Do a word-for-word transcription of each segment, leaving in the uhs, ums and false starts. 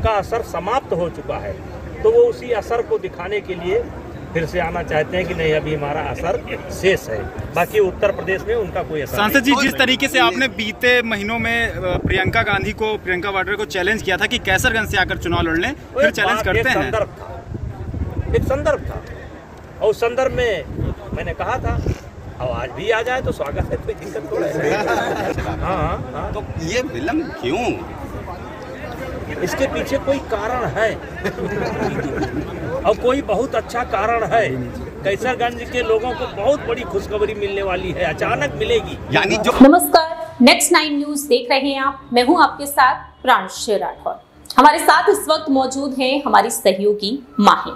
उनका असर समाप्त हो चुका है, तो वो उसी असर को दिखाने के लिए फिर से आना चाहते हैं कि नहीं अभी हमारा असर शेष है। बाकी उत्तर प्रदेश में उनका कोई असर। सांसद जी, जिस तरीके से आपने बीते महीनों में प्रियंका गांधी को प्रियंका वाड्रा को चैलेंज किया था कि कैसरगंज से आकर चुनाव लड़ लें, फिर चैलेंज करते हैं। संदर्भ था, एक संदर्भ था और संदर्भ में मैंने कहा था और आज भी आ जाए तो स्वागत है, कोई दिक्कत थोड़ा है। हाँ, तो ये विलम्ब क्यों? इसके पीछे कोई कारण है और कोई बहुत अच्छा कारण है। कैसरगंज के लोगों को बहुत बड़ी खुशखबरी मिलने वाली है, अचानक मिलेगी। यानी जो नमस्कार, नेक्स्ट नाइन न्यूज देख रहे हैं आप, मैं हूं आपके साथ प्राण शेर राठौर। हमारे साथ इस वक्त मौजूद हैं हमारी सहयोगी माही।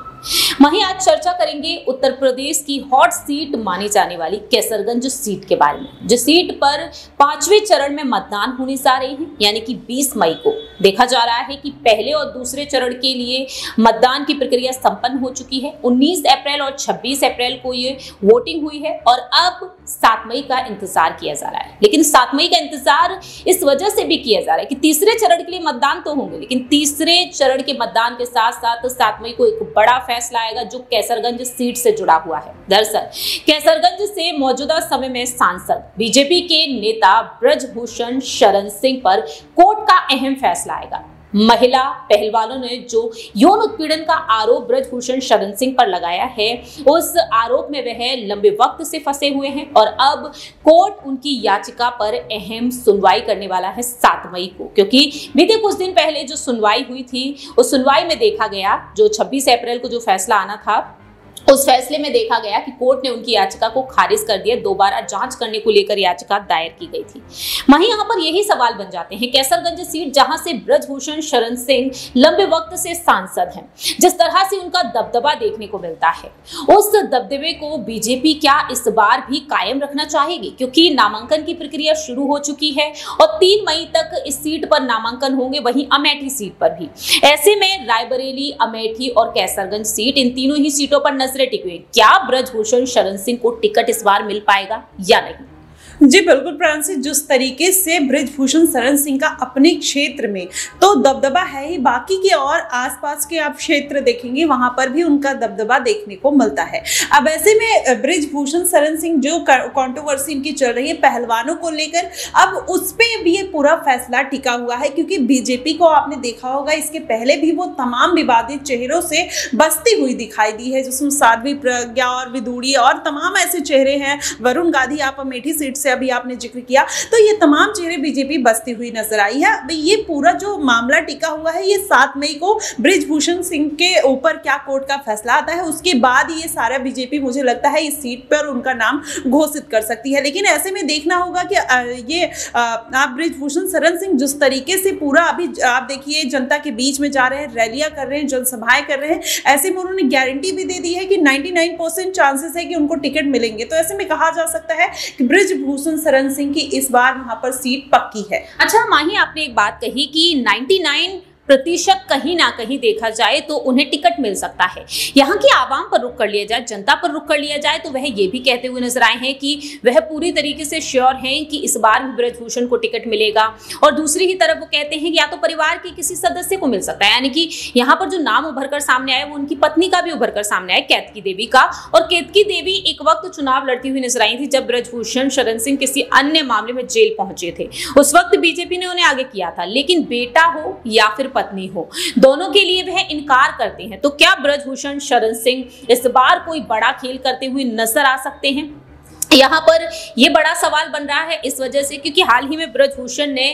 माही, आज चर्चा करेंगे उत्तर प्रदेश की हॉट सीट मानी जाने वाली कैसरगंज सीट के बारे में, जिस सीट पर पांचवें चरण में मतदान होने जा रहे हैं, यानी कि बीस मई को। देखा जा रहा है कि पहले और दूसरे चरण के लिए मतदान की प्रक्रिया संपन्न हो चुकी है। उन्नीस अप्रैल और छब्बीस अप्रैल को ये वोटिंग हुई है और अब सात मई का इंतजार किया जा रहा है। लेकिन सात मई का इंतजार इस वजह से भी किया जा रहा है कि तीसरे चरण के लिए मतदान तो होंगे, लेकिन तीसरे चरण के मतदान के साथ साथ सात मई को एक बड़ा फैसला आएगा जो कैसरगंज सीट से जुड़ा हुआ है। दरअसल कैसरगंज से मौजूदा समय में सांसद बीजेपी के नेता बृजभूषण शरण सिंह पर कोर्ट का अहम फैसला आएगा। महिला पहलवानों ने जो यौन उत्पीड़न का आरोप बृजभूषण शरण सिंह पर लगाया है, उस आरोप में वह लंबे वक्त से फंसे हुए हैं और अब कोर्ट उनकी याचिका पर अहम सुनवाई करने वाला है सात मई को, क्योंकि बीते कुछ दिन पहले जो सुनवाई हुई थी उस सुनवाई में देखा गया, जो छब्बीस अप्रैल को जो फैसला आना था उस फैसले में देखा गया कि कोर्ट ने उनकी याचिका को खारिज कर दिया। दोबारा जांच करने को लेकर याचिका दायर की गई थी। वहीं यहाँ पर यही सवाल बन जाते हैं, कैसरगंज सीट जहां से बृजभूषण शरण सिंह लंबे वक्त से सांसद हैं, जिस तरह से उनका दबदबा देखने को मिलता है, उस दबदबे को बीजेपी क्या इस बार भी कायम रखना चाहेगी? क्योंकि नामांकन की प्रक्रिया शुरू हो चुकी है और तीन मई तक इस सीट पर नामांकन होंगे, वहीं अमेठी सीट पर भी। ऐसे में रायबरेली, अमेठी और कैसरगंज सीट, इन तीनों ही सीटों पर टिके, क्या बृजभूषण शरण सिंह को टिकट इस बार मिल पाएगा या नहीं? जी बिल्कुल प्राण सिंह, जिस तरीके से बृजभूषण शरण सिंह का अपने क्षेत्र में तो दबदबा है ही, बाकी के और आसपास के आप क्षेत्र देखेंगे वहां पर भी उनका दबदबा देखने को मिलता है। अब ऐसे में बृजभूषण शरण सिंह जो कंट्रोवर्सी इनकी चल रही है पहलवानों को लेकर, अब उस पर भी ये पूरा फैसला टिका हुआ है, क्योंकि बीजेपी को आपने देखा होगा इसके पहले भी वो तमाम विवादित चेहरों से बसती हुई दिखाई दी है, जिसमें साध्वी प्रज्ञा और विदुड़ी और तमाम ऐसे चेहरे हैं। वरुण गांधी आप अमेठी सीट से अभी आपने जिक्र किया, तो ये तमाम चेहरे बीजेपी बसती हुई नजर आई है। ये पूरा जो मामला टिका हुआ है, ये सात मई को बृजभूषण सिंह के ऊपर क्या कोर्ट का फैसला आता है, उसके बाद ये सारा बीजेपी मुझे लगता है इस सीट पर उनका नाम घोषित कर सकती है। लेकिन ऐसे में देखना होगा कि ये आप बृजभूषण शरण सिंह जिस तरीके से पूरा अभी आप देखिए जनता के बीच में जा रहे हैं, रैलियां कर रहे हैं, जनसभाएं कर रहे हैं, ऐसे में उन्होंने गारंटी भी दे दी है कि नाइनटी नाइन परसेंट चांसेस है कि उनको टिकट मिलेंगे। तो ऐसे में कहा जा सकता है कि बृजभूषण शरण सिंह की इस बार वहां पर सीट पक्की है। अच्छा माही, आपने एक बात कही कि निन्यानवे प्रतिशत कहीं ना कहीं देखा जाए तो उन्हें टिकट मिल सकता है। यहाँ की आवाम पर रुख कर लिया जाए, जनता पर रुख कर लिया जाए, तो वह ये भी कहते हुए नजर आए हैं कि वह पूरी तरीके से श्योर हैं कि इस बार भी बृजभूषण को टिकट मिलेगा। और दूसरी ही तरफ वो कहते हैं कि या तो परिवार के किसी सदस्य को मिल सकता है, यानी कि यहाँ पर जो नाम उभर कर सामने आया वो उनकी पत्नी का भी उभर कर सामने आया, कैतकी देवी का। और कैतकी देवी एक वक्त चुनाव लड़ती हुई नजर आई थी जब बृजभूषण शरण सिंह किसी अन्य मामले में जेल पहुंचे थे, उस वक्त बीजेपी ने उन्हें आगे किया था। लेकिन बेटा हो या फिर पत्नी हो, दोनों के लिए वह इनकार करते हैं। तो क्या बृजभूषण शरण सिंह इस बार कोई बड़ा खेल करते हुए नजर आ सकते हैं? यहाँ पर यह बड़ा सवाल बन रहा है इस वजह से क्योंकि हाल ही में बृजभूषण ने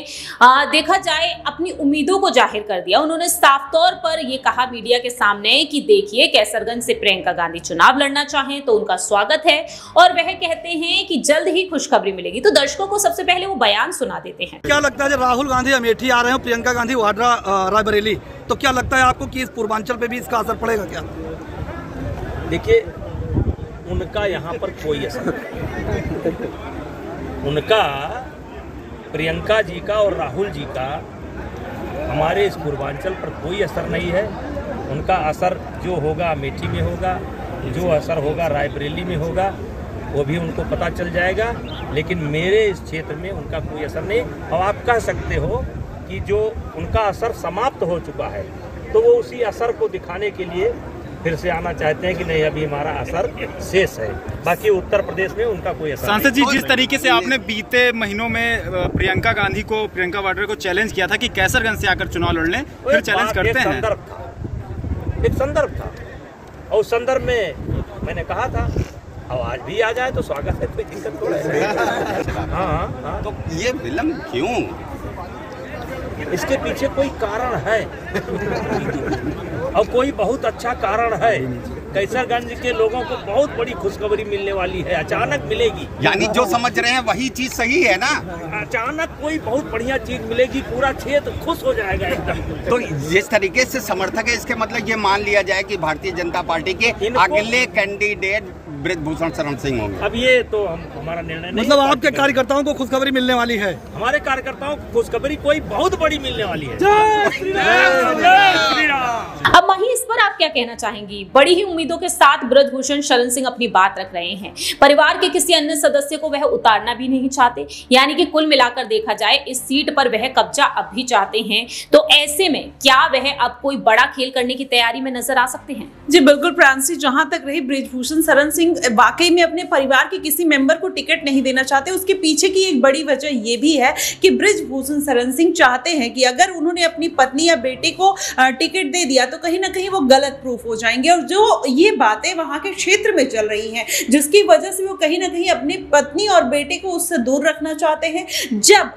आ, देखा जाए अपनी उम्मीदों को जाहिर कर दिया। उन्होंने साफ तौर पर यह कहा मीडिया के सामने कि देखिए कैसरगंज से प्रियंका गांधी चुनाव लड़ना चाहें तो उनका स्वागत है, और वह कहते हैं कि जल्द ही खुशखबरी मिलेगी। तो दर्शकों को सबसे पहले वो बयान सुना देते हैं। क्या लगता है, जब राहुल गांधी अमेठी आ रहे हो, प्रियंका गांधी वाड्रा रायबरेली, तो क्या लगता है आपको कि इस पूर्वांचल पे भी इसका असर पड़ेगा क्या? देखिए उनका यहाँ पर कोई असर नहीं, उनका प्रियंका जी का और राहुल जी का हमारे इस पूर्वांचल पर कोई असर नहीं है। उनका असर जो होगा अमेठी में होगा, जो असर होगा रायबरेली में होगा, वो भी उनको पता चल जाएगा, लेकिन मेरे इस क्षेत्र में उनका कोई असर नहीं। और आप कह सकते हो कि जो उनका असर समाप्त हो चुका है तो वो उसी असर को दिखाने के लिए फिर से आना चाहते हैं कि नहीं अभी हमारा असर शेष है। बाकी उत्तर प्रदेश में उनका कोई असर। सांसद जी, जिस तरीके से आपने बीते महीनों में प्रियंका गांधी को प्रियंका वाड्रा को चैलेंज किया था कि कैसरगंज से आकर चुनाव लड़ लें, फिर चैलेंज करते हैं। संदर्भ था, एक संदर्भ था और संदर्भ में मैंने कहा था अब आज भी आ जाए तो स्वागत है, कोई दिक्कत थोड़ा है। हाँ, तो ये विलम्ब क्यों? इसके पीछे कोई कारण है और कोई बहुत अच्छा कारण है। कैसरगंज के लोगों को बहुत बड़ी खुशखबरी मिलने वाली है, अचानक मिलेगी। यानी जो समझ रहे हैं वही चीज सही है ना, अचानक कोई बहुत बढ़िया चीज मिलेगी, पूरा क्षेत्र खुश हो जाएगा एकदम। तो जिस तरीके से समर्थक है, इसके मतलब ये मान लिया जाए कि भारतीय जनता पार्टी के अगले कैंडिडेट बृजभूषण शरण सिंह होंगे। अब ये तो हम हमारा निर्णय, मतलब आपके कार्यकर्ताओं को खुशखबरी मिलने वाली है। हमारे कार्यकर्ताओं को खुशखबरी कोई बहुत बड़ी मिलने वाली है। अब माही, इस पर आप क्या कहना चाहेंगी? बड़ी ही उम्मीदों के साथ बृजभूषण शरण सिंह अपनी बात रख रहे हैं, परिवार के किसी अन्य सदस्य को वह उतारना भी नहीं चाहते, यानी कि कुल मिलाकर देखा जाए इस सीट पर वह कब्जा अब भी चाहते हैं। तो ऐसे में क्या वह अब कोई बड़ा खेल करने की तैयारी में नजर आ सकते हैं? जी बिल्कुल प्रांसी, जहां तक रही बृजभूषण शरण सिंह वाकई में अपने परिवार के किसी मेंबर को टिकट नहीं देना चाहते, उसके पीछे की एक बड़ी वजह यह भी है कि बृजभूषण शरण सिंह चाहते हैं कि अगर उन्होंने अपनी पत्नी या बेटे को टिकट दे दिया तो कहीं ना कहीं वो गलत प्रूफ हो जाएंगे, और जो ये बातें वहां के क्षेत्र में चल रही हैं जिसकी वजह से वो कहीं ना कहीं अपनी पत्नी और बेटे को उससे दूर रखना चाहते हैं। जब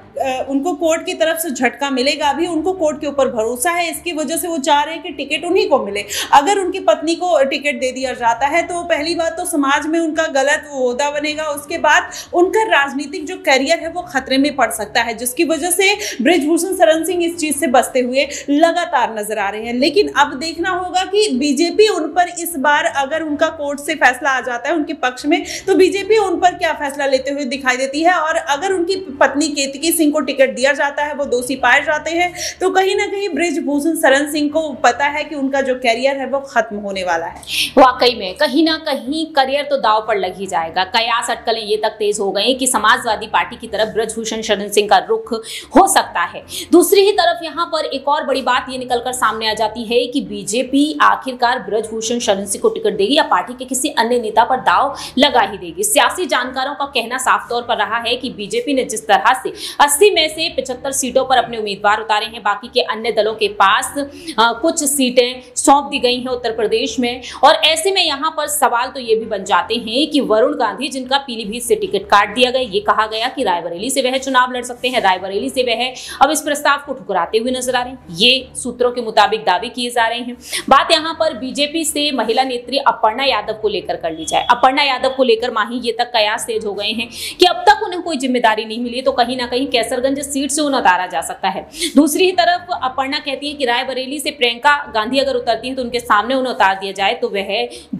उनको कोर्ट की तरफ से झटका मिलेगा, अभी उनको कोर्ट के ऊपर भरोसा है, इसकी वजह से वो चाह रहे हैं कि टिकट उन्हीं को मिले। अगर उनकी पत्नी को टिकट दे दिया जाता है तो पहली बात तो समाज में उनका गलत ओहदा बनेगा, उसके बाद उनका राजनीतिक जो करियर है वो खतरे में पड़ सकता है, जिसकी वजह से बृजभूषण शरण सिंह इस चीज से बचते हुए लगातार नजर आ रहे हैं। लेकिन अब देखना होगा कि बीजेपी उन पर इस बार, अगर उनका कोर्ट से फैसला आ जाता है उनके पक्ष में, तो बीजेपी उन पर क्या फैसला लेते हुए दिखाई देती है, और अगर उनकी पत्नी केतकी सिंह को टिकट दिया जाता है, वो दोषी पाए जाते हैं, तो कहीं ना कहीं बृजभूषण शरण सिंह को पता है कि उनका जो करियर है वो खत्म होने वाला है। वाकई में कहीं ना कहीं करियर तो दाव पर लग ही जाएगा। कयास अटकलें ये तक तेज हो गई कि समाजवादी पार्टी की तरफ बृजभूषण शरण सिंह का रुख हो सकता है। दूसरी ही तरफ यहाँ पर एक और बड़ी बात ये निकलकर सामने आ जाती है कि बीजेपी आखिरकार बृजभूषण शरण सिंह को टिकट देगी या पार्टी के किसी अन्य नेता पर दाव लगा ही देगी। सियासी जानकारों का कहना साफ तौर पर रहा है कि बीजेपी ने जिस तरह से अस्सी में से पचहत्तर सीटों पर अपने उम्मीदवार उतारे हैं, बाकी के अन्य दलों के पास आ, कुछ सीटें सौंप दी गई हैं उत्तर प्रदेश में, और ऐसे में यहाँ पर सवाल तो ये भी बन जाते हैं कि वरुण गांधी जिनका पीलीभीत से टिकट काट दिया गया, ये कहा गया कि रायबरेली से वह चुनाव लड़ सकते हैं, रायबरेली से वह अब इस प्रस्ताव को ठुकराते हुए नजर आ रहे हैं, ये सूत्रों के मुताबिक दावे किए जा रहे हैं। बात यहाँ पर बीजेपी से महिला नेत्री अपर्णा यादव को लेकर कर ली जाए। अपर्णा यादव को लेकर माही ये तक कयास तेज हो गए हैं कि अब तक उन्हें कोई जिम्मेदारी नहीं मिली, तो कहीं ना कहीं कैसरगंज सीट से उन्हें उतारा जा सकता है। दूसरी ही तरफ अपर्णा कहती है कि रायबरेली से प्रियंका गांधी अगर उतरती हैं तो उनके सामने उन्हें उतार दिया जाए तो वह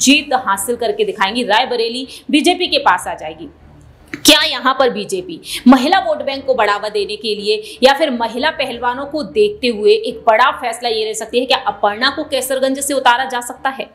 जीत हासिल करके दिखाएंगी, रायबरेली बीजेपी के पास आ जाएगी। क्या यहाँ पर बीजेपी महिला वोट बैंक को बढ़ावा देने के लिए या फिर महिला पहलवानों को देखते हुए एक बड़ा फैसला ये ले सकती है कि अपर्णा को कैसरगंज से उतारा जा सकता है?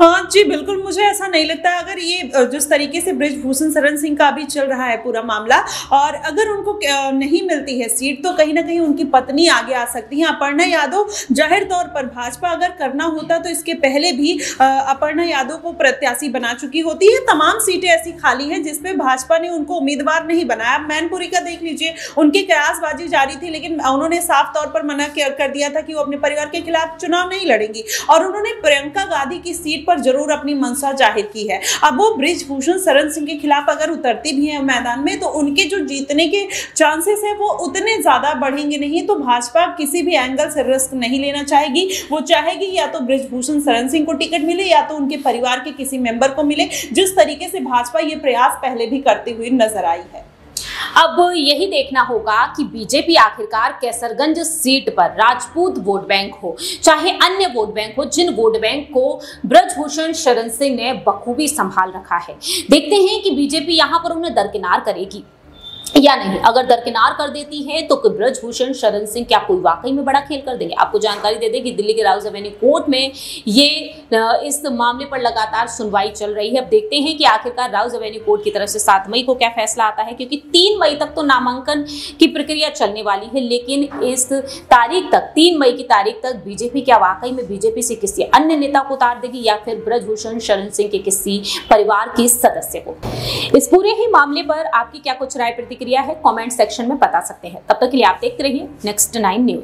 हाँ जी बिल्कुल, मुझे ऐसा नहीं लगता। अगर ये जिस तरीके से बृजभूषण शरण सिंह का अभी चल रहा है पूरा मामला, और अगर उनको नहीं मिलती है सीट तो कहीं ना कहीं उनकी पत्नी आगे आ सकती है। अपर्णा यादव जाहिर तौर पर भाजपा अगर करना होता तो इसके पहले भी अपर्णा यादव को प्रत्याशी बना चुकी होती है। तमाम सीटें ऐसी खाली हैं जिसपे भाजपा ने उनको उम्मीदवार नहीं बनाया। मैनपुरी का देख लीजिए, उनकी कयासबाजी जारी थी लेकिन उन्होंने साफ तौर पर मना कर दिया था कि वो अपने परिवार के खिलाफ चुनाव नहीं लड़ेंगी, और उन्होंने प्रियंका गांधी की सीट पर जरूर अपनी मंशा जाहिर की है। अब वो बृजभूषण शरण सिंह के खिलाफ अगर उतरती भी है मैदान में तो उनके जो जीतने के चांसेस है वो उतने ज्यादा बढ़ेंगे नहीं, तो भाजपा किसी भी एंगल से रिस्क नहीं लेना चाहेगी। वो चाहेगी या तो बृजभूषण शरण सिंह को टिकट मिले या तो उनके परिवार के किसी मेंबर को मिले, जिस तरीके से भाजपा ये प्रयास पहले भी करती हुई नजर आई है। अब यही देखना होगा कि बीजेपी आखिरकार कैसरगंज सीट पर राजपूत वोट बैंक हो चाहे अन्य वोट बैंक हो, जिन वोट बैंक को बृजभूषण शरण सिंह ने बखूबी संभाल रखा है, देखते हैं कि बीजेपी यहां पर उन्हें दरकिनार करेगी या नहीं, अगर दरकिनार कर देती हैं तो ब्रजभूषण शरण सिंह क्या कोई वाकई में बड़ा खेल कर देंगे। आपको जानकारी दे दें कि दिल्ली के राउज एवेन्यू कोर्ट में ये इस मामले पर लगातार सुनवाई चल रही है। अब देखते हैं कि आखिरकार राउज एवेन्यू कोर्ट की तरफ से सात मई को क्या फैसला आता है, क्योंकि तीन मई तक तो नामांकन की प्रक्रिया चलने वाली है, लेकिन इस तारीख तक तीन मई की तारीख तक बीजेपी क्या वाकई में बीजेपी से किसी अन्य नेता को उतार देगी या फिर ब्रजभूषण शरण सिंह के किसी परिवार के सदस्य को। इस पूरे ही मामले पर आपकी क्या कुछ राय प्रतिक्रिया है कमेंट सेक्शन में बता सकते हैं। तब तक के लिए आप देखते रहिए नेक्स्ट नाइन न्यूज।